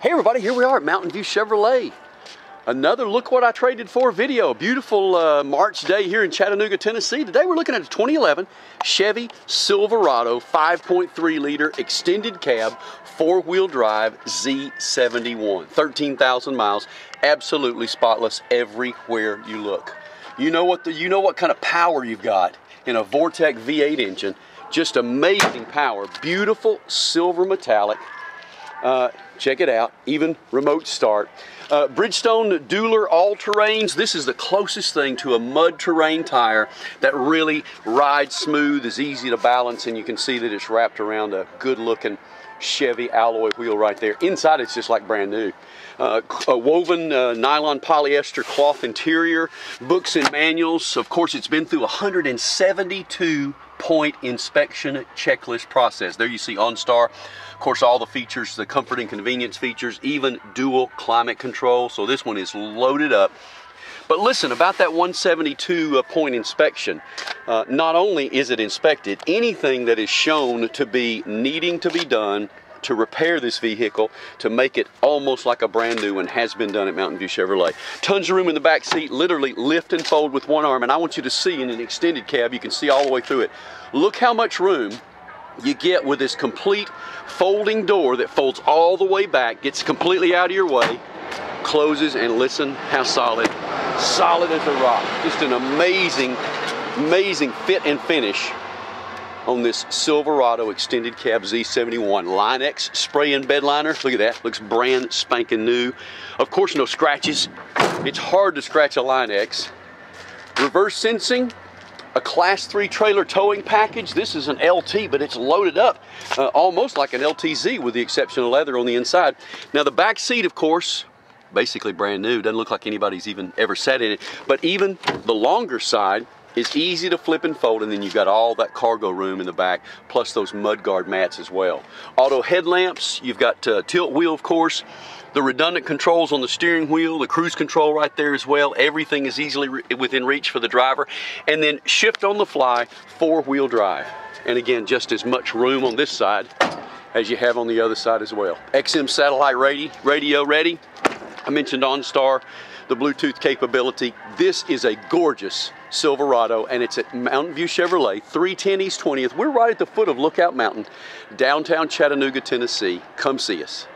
Hey everybody, here we are at Mountain View Chevrolet. Another Look What I Traded For video. Beautiful March day here in Chattanooga, Tennessee. Today we're looking at a 2011 Chevy Silverado 5.3 liter extended cab, four-wheel drive Z71. 13,000 miles, absolutely spotless everywhere you look. You know what kind of power you've got in a Vortec V8 engine. Just amazing power, beautiful silver metallic. Check it out, even remote start. Bridgestone Dueler all-terrains. This is the closest thing to a mud terrain tire that really rides smooth, is easy to balance, and you can see that it's wrapped around a good-looking Chevy alloy wheel right there. Inside it's just like brand new. A woven nylon polyester cloth interior, books and manuals. Of course, it's been through 172 point inspection checklist process. There you see OnStar, of course, all the features, the comfort and convenience features, even dual climate control. So this one is loaded up. But listen, about that 172 point inspection, not only is it inspected, anything that is shown to be needing to be done to repair this vehicle to make it almost like a brand new one has been done at Mountain View Chevrolet. Tons of room in the back seat, literally lift and fold with one arm, and I want you to see in an extended cab, you can see all the way through it. Look how much room you get with this complete folding door that folds all the way back, gets completely out of your way, closes, and listen how solid as a rock. Just an amazing fit and finish on this Silverado extended cab Z71. Line-X spray and bed liner. Look at that, looks brand spanking new. Of course, no scratches. It's hard to scratch a Line-X. Reverse sensing, a Class 3 trailer towing package. This is an LT, but it's loaded up almost like an LTZ with the exception of leather on the inside. Now the back seat, of course, basically brand new. Doesn't look like anybody's even ever sat in it. But even the longer side, it's easy to flip and fold, and then you've got all that cargo room in the back, plus those mud guard mats as well. Auto headlamps, you've got tilt wheel, of course, the redundant controls on the steering wheel, the cruise control right there as well. Everything is easily within reach for the driver. And then shift on the fly, four-wheel drive. And again, just as much room on this side as you have on the other side as well. XM satellite radio ready. I mentioned OnStar, the Bluetooth capability. This is a gorgeous Silverado, and it's at Mountain View Chevrolet, 310 East 20th. We're right at the foot of Lookout Mountain, downtown Chattanooga, Tennessee. Come see us.